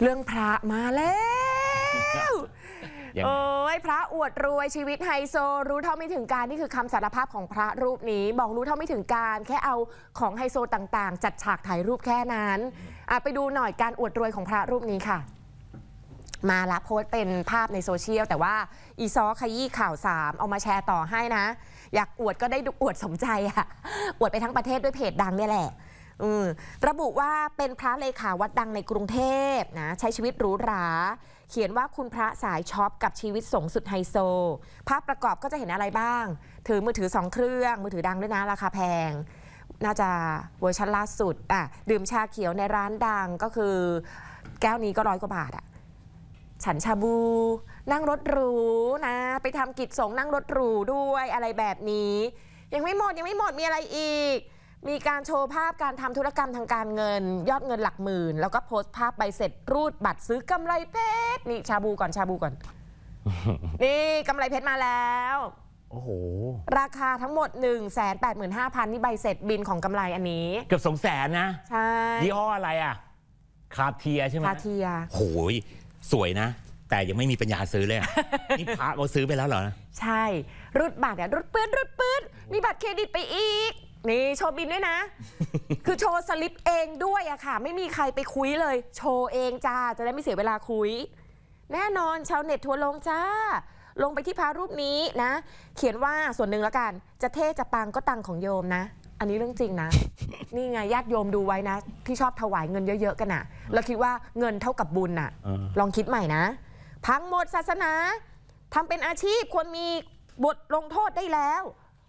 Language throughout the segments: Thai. เรื่องพระมาแล้วโอ้ยพระอวดรวยชีวิตไฮโซรู้เท่าไม่ถึงการนี่คือคำสารภาพของพระรูปนี้บอกรู้เท่าไม่ถึงการแค่เอาของไฮโซต่างๆจัดฉากถ่ายรูปแค่นั้นไปดูหน่อยการอวดรวยของพระรูปนี้ค่ะมาละโพสต์เป็นภาพในโซเชียลแต่ว่าอีซ้อขยี้ข่าว3เอามาแชร์ต่อให้นะอยากอวดก็ได้อวดสมใจอะอวดไปทั้งประเทศด้วยเพจดังเนี่ยแหละระบุว่าเป็นพระเลขาวัดดังในกรุงเทพนะใช้ชีวิตหรูหราเขียนว่าคุณพระสายช็อปกับชีวิตสงสุดไฮโซภาพประกอบก็จะเห็นอะไรบ้างถือมือถือ2เครื่องมือถือดังด้วยนะราคาแพงน่าจะเวอร์ชันล่าสุดดื่มชาเขียวในร้านดังก็คือแก้วนี้ก็100 กว่าบาทอะฉันชาบูนั่งรถหรูนะไปทำกิจสงฆ์นั่งรถหรูด้วยอะไรแบบนี้ยังไม่หมดมีอะไรอีกมีการโชว์ภาพการทำธุรกรรมทางการเงินยอดเงินหลักหมื่นแล้วก็โพสต์ภาพใบเสร็จรูดบัตรซื้อกำไรเพชรนี่ชาบูก่อน นี่กำไรเพชรมาแล้วโอ้โหราคาทั้งหมด 185,000 นี่ใบเสร็จบินของกำไรอันนี้เกือบ200,000นะใช่ยี่ห้ออะไรอะคาเทียใช่ไหมคาเทียโหยสวยนะแต่ยังไม่มีปัญญาซื้อเลยนี่พระเราซื้อไปแล้วเหรอใช่รูดบัตรเนี่ยรูดปื๊ดมีบัตรเครดิตไปอีกนี่โชว์บินด้วยนะคือโชว์สลิปเองด้วยอะค่ะไม่มีใครไปคุยเลยโชว์เองจ้าจะได้ไม่เสียเวลาคุยแน่นอนชาวเน็ตทัวร์ลงจ้าลงไปที่พระรูปนี้นะเขียนว่าส่วนหนึ่งแล้วกันจะเท่จะปังก็ตังของโยมนะอันนี้เรื่องจริงนะนี่ไงญาติโยมดูไว้นะที่ชอบถวายเงินเยอะๆกันนะแล้วคิดว่าเงินเท่ากับบุญนะลองคิดใหม่นะพังหมดศาสนาทำเป็นอาชีพควรมีบทลงโทษได้แล้ว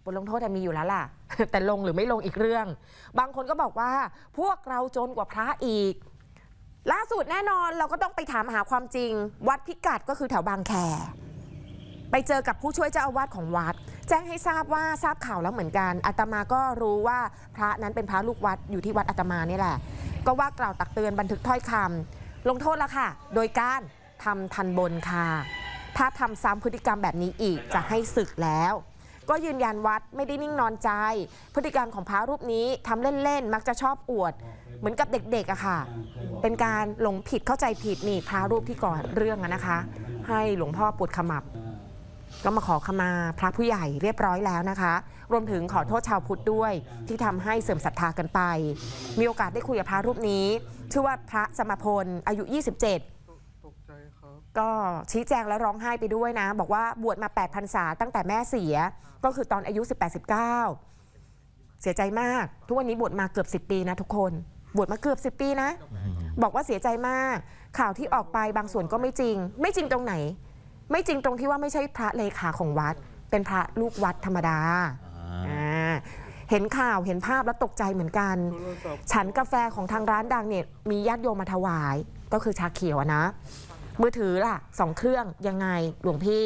บทลงโทษมีอยู่แล้วล่ะแต่ลงหรือไม่ลงอีกเรื่องบางคนก็บอกว่าพวกเราจนกว่าพระอีกล่าสุดแน่นอนเราก็ต้องไปถามหาความจริงวัดพิกัดก็คือแถวบางแคไปเจอกับผู้ช่วยเจ้าอาวาสของวัดแจ้งให้ทราบว่าทราบข่าวแล้วเหมือนกันอาตมาก็รู้ว่าพระนั้นเป็นพระลูกวัดอยู่ที่วัดอาตมานี่แหละก็ว่ากล่าวตักเตือนบันทึกถ้อยคำลงโทษแล้วค่ะโดยการทำทันบนค่ะถ้าทำซ้ำพฤติกรรมแบบนี้อีกจะให้สึกแล้วก็ยืนยันวัดไม่ได้นิ่งนอนใจพฤติกรรมของพระรูปนี้ทำเล่นๆมักจะชอบอวดเหมือนกับเด็กๆอะค่ะเป็นการหลงผิดเข้าใจผิดนี่พระรูปที่ก่อเรื่องนะคะให้หลวงพ่อปวดขมับก็มาขอขมาพระผู้ใหญ่เรียบร้อยแล้วนะคะรวมถึงขอโทษชาวพุทธด้วยที่ทำให้เสื่อมศรัทธากันไปมีโอกาสได้คุยกับพระรูปนี้ชื่อว่าพระสมพลอายุ27ก็ชี้แจงและร้องไห้ไปด้วยนะบอกว่าบวชมา8 พรรษาตั้งแต่แม่เสียก็คือตอนอายุ18-19เสียใจมากทุกวันนี้บวชมาเกือบ10 ปีนะทุกคนบวชมาเกือบ10 ปีนะบอกว่าเสียใจมากข่าวที่ออกไปบางส่วนก็ไม่จริงตรงไหนไม่จริงตรงที่ว่าไม่ใช่พระเลขาของวัดเป็นพระลูกวัดธรรมดาเห็นข่าวเห็นภาพแล้วตกใจเหมือนกันฉันกาแฟของทางร้านดังเนี่ยมีญาติโยมมาถวายก็คือชาเขียวนะมือถือล่ะ2 เครื่องยังไงหลวงพี่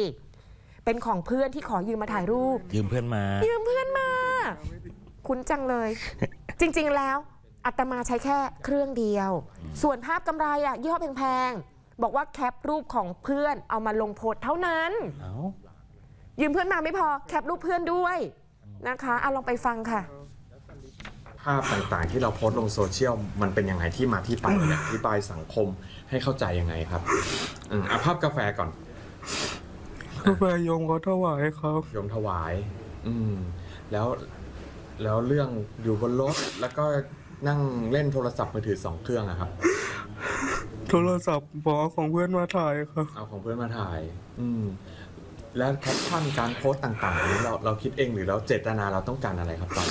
เป็นของเพื่อนที่ขอยืมมาถ่ายรูปยืมเพื่อนมาคุ้นจังเลย จริงๆแล้วอาตมาใช้แค่เครื่องเดียวส่วนภาพกำไรอะยี่ห้อแพงบอกว่าแคปรูปของเพื่อนเอามาลงโพสเท่านั้นยืมเพื่อนมาไม่พอแคปรูปเพื่อนด้วยนะคะเอาลองไปฟังค่ะภาพต่างๆที่เราโพสลงโซเชียลมันเป็นยังไงที่มาที่ไปอธิบายสังคมให้เข้าใจยังไงครับเอาภาพกาแฟก่อนกาแฟโยมก็ถวายครับโยมถวายแล้วเรื่องอยู่บนรถแล้วก็นั่งเล่นโทรศัพท์มือถือ2 เครื่องครับโทรศัพท์บอกของเพื่อนมาถ่ายครับเอาของเพื่อนมาถ่ายแล้วแคปชั่นการโพสต์ต่างๆนี้เราคิดเองหรือเราเจตนาเราต้องการอะไรครับตอน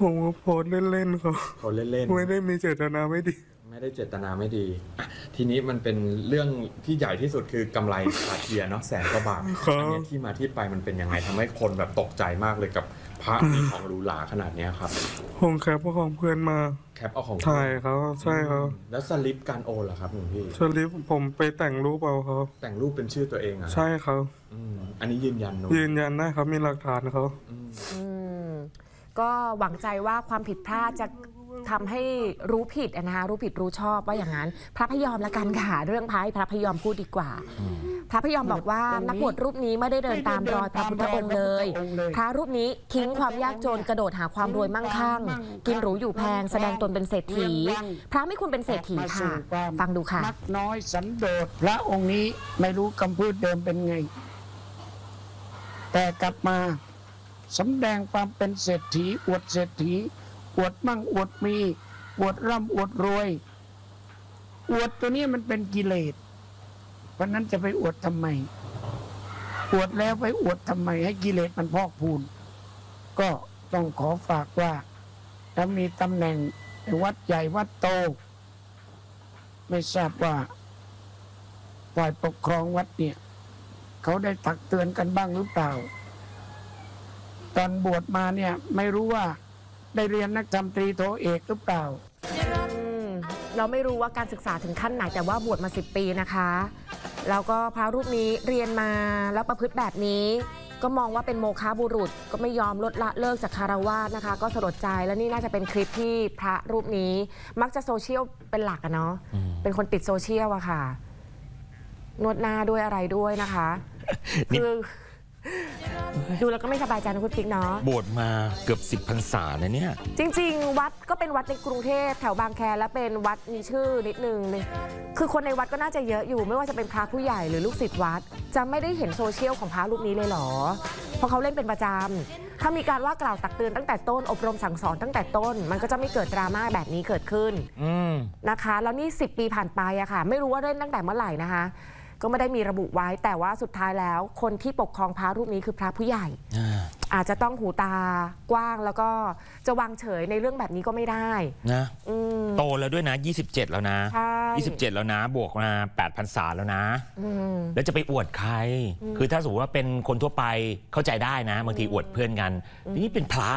ผมโพสเล่นๆครับโพสเล่นๆไม่ได้มีเจตนาไม่ดีไม่ได้เจตนาไม่ดีทีนี้มันเป็นเรื่องที่ใหญ่ที่สุดคือกำไรคาเทียเนาะ100,000 กว่าบาทอันนี้ที่มาที่ไปมันเป็นยังไงทำให้คนแบบตกใจมากเลยกับพระมีของหรูหราขนาดนี้ครับผมแคปเอาของเพื่อนมาแคปเอาของถ่ายเขาใช่ครับแล้วสลิปการโอนเหรอครับหลวงพี่สลิปผมไปแต่งรูปเอาเขาแต่งรูปเป็นชื่อตัวเองอ่ะใช่ครับอันนี้ยืนยันได้ครับมีหลักฐานเขาก็หวังใจว่าความผิดพลาดจะทำให้รู้ผิดนะคะรู้ผิดรู้ชอบว่าอย่างนั้นพระพยอมละกันค่ะเรื่องพระพยอมพูดดีกว่าพ ระพยอมบอกว่านักบวชรูปนี้ไม่ได้เดินตามรอยพระพุทธองค์เลยพระรูปนี้ทิ้งความยากจนกระโดดหาความรวยมั่งคั่งกินหรูอยู่แพงแสดงตนเป็นเศรษฐีพระไม่ควรเป็นเศรษฐีค่ะฟังดูค่ะมักน้อยสันโดษพระองค์นี้ไม่รู้คำพูดเดิมเป็นไงแต่กลับมาสำแดงความเป็นเศรษฐีอวดเศรษฐีอวดมั่งอวดมีอวดร่ำอวดรวยอวดตัวนี้มันเป็นกิเลสเพราะนั้นจะไปอวดทำไมอวดแล้วไปอวดทำไมให้กิเลสมันพอกพูนก็ต้องขอฝากว่าถ้ามีตำแหน่งในวัดใหญ่วัดโตไม่ทราบว่าฝ่ายปกครองวัดเนี่ยเขาได้ตักเตือนกันบ้างหรือเปล่าตอนบวชมาเนี่ยไม่รู้ว่าได้เรียนนักธรรมตรีโทเอกหรือเปล่าเราไม่รู้ว่าการศึกษาถึงขั้นไหนแต่ว่าบวชมา10ปีนะคะแล้วก็พระรูปนี้เรียนมาแล้วประพฤติแบบนี้ก็มองว่าเป็นโมฆะบุรุษก็ไม่ยอมลดละเลิกจากคารวะนะคะก็สลดใจและนี่น่าจะเป็นคลิปที่พระรูปนี้มักจะโซเชียลเป็นหลักอะเนาะเป็นคนติดโซเชียลอะค่ะนวดหน้าด้วยอะไรด้วยนะคะคือดูแล้วก็ไม่สบายใจนะคุณพิกเนาะบวชมาเกือบ10พรรษานะเนี่ยจริงๆวัดก็เป็นวัดในกรุงเทพแถวบางแคและเป็นวัดมีชื่อนิดนึงเลยคือคนในวัดก็น่าจะเยอะอยู่ไม่ว่าจะเป็นพระผู้ใหญ่หรือลูกศิษย์วัดจะไม่ได้เห็นโซเชียลของพระรูปนี้เลยหรอเพราะเขาเล่นเป็นประจำถ้ามีการว่ากล่าวตักเตือนตั้งแต่ต้นอบรมสั่งสอนตั้งแต่ต้นมันก็จะไม่เกิดดราม่าแบบนี้เกิดขึ้นนะคะแล้วนี่10ปีผ่านไปอะค่ะไม่รู้ว่าเล่นตั้งแต่เมื่อไหร่นะคะก็ไม่ได้มีระบุไว้แต่ว่าสุดท้ายแล้วคนที่ปกครองพระรูปนี้คือพระผู้ใหญ่อาจจะต้องหูตากว้างแล้วก็จะวางเฉยในเรื่องแบบนี้ก็ไม่ได้นะโตแล้วด้วยนะ27แล้วนะ27แล้วนะบวกมา8พรรษาแล้วนะแล้วจะไปอวดใครคือถ้าสมมติว่าเป็นคนทั่วไปเข้าใจได้นะบางทีอวดเพื่อนกันนี่เป็นพระ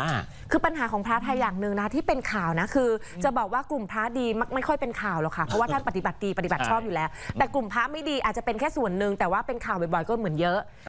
คือปัญหาของพระไทยอย่างหนึ่งนะที่เป็นข่าวนะคือจะบอกว่ากลุ่มพระดีมักไม่ค่อยเป็นข่าวหรอกค่ะเพราะว่าท่านปฏิบัติดีปฏิบัติชอบอยู่แล้วแต่กลุ่มพระไม่ดีอาจจะเป็นแค่ส่วนหนึ่งแต่ว่าเป็นข่าวบ่อยๆก็เหมือนเยอะ